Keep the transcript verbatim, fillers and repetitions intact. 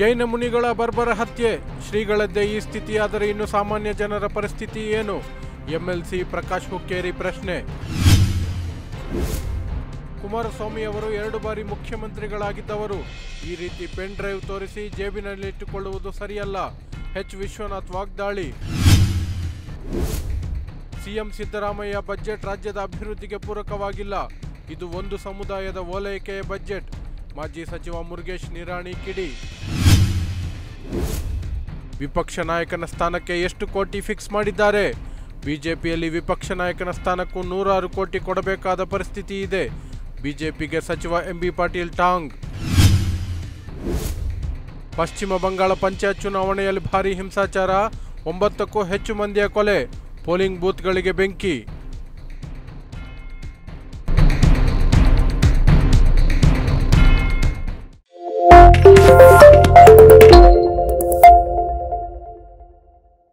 ಜೈನ ಮುನಿಗಳ ಬರ್ಬರ ಹತ್ಯೆ, ಶ್ರೀಗಳದ್ದೇ ಈ ಸ್ಥಿತಿಯಾದರೆ ಇನ್ನು ಸಾಮಾನ್ಯ ಜನರ ಪರಿಸ್ಥಿತಿ ಏನು? ಎಂಎಲ್ಸಿ ಪ್ರಕಾಶ್ ಹುಕ್ಕೇರಿ ಪ್ರಶ್ನೆ. ಕುಮಾರಸ್ವಾಮಿ ಅವರು ಎರಡು ಬಾರಿ ಮುಖ್ಯಮಂತ್ರಿಗಳಾಗಿದ್ದವರು. ಈ ರೀತಿ ಪೆನ್ ಡ್ರೈವ್ ತೋರಿಸಿ ಜೇಬಿನಲ್ಲಿಟ್ಟುಕೊಳ್ಳುವುದು ಸರಿಯಲ್ಲ. ಎಚ್ ವಿಶ್ವನಾಥ್ ವಾಗ್ದಾಳಿ. ಸಿಎಂ ಸಿದ್ದರಾಮಯ್ಯ ಬಜೆಟ್ ರಾಜ್ಯದ ಅಭಿವೃದ್ಧಿಗೆ ಪೂರಕವಾಗಿಲ್ಲ, ಇದು ಒಂದು ಸಮುದಾಯದ ಓಲೈಕೆಯ ಬಜೆಟ್. ಮಾಜಿ ಸಚಿವ ಮುರುಗೇಶ್ ನಿರಾಣಿ ಕಿಡಿ. ವಿಪಕ್ಷ ನಾಯಕನ ಸ್ಥಾನಕ್ಕೆ ಎಷ್ಟು ಕೋಟಿ ಫಿಕ್ಸ್ ಮಾಡಿದ್ದಾರೆ? ಬಿಜೆಪಿಯಲ್ಲಿ ವಿಪಕ್ಷ ನಾಯಕನ ಸ್ಥಾನಕ್ಕೂ ನೂರಾರು ಕೋಟಿ ಕೊಡಬೇಕಾದ ಪರಿಸ್ಥಿತಿ ಇದೆ. ಬಿಜೆಪಿಗೆ ಸಚಿವ ಎಂಬಿ ಪಾಟೀಲ್ ಟಾಂಗ್. ಪಶ್ಚಿಮ ಬಂಗಾಳ ಪಂಚಾಯತ್ ಚುನಾವಣೆಯಲ್ಲಿ ಭಾರೀ ಹಿಂಸಾಚಾರ, ಒಂಬತ್ತಕ್ಕೂ ಹೆಚ್ಚು ಮಂದಿಯ ಕೊಲೆ, ಪೋಲಿಂಗ್ ಬೂತ್ಗಳಿಗೆ ಬೆಂಕಿ.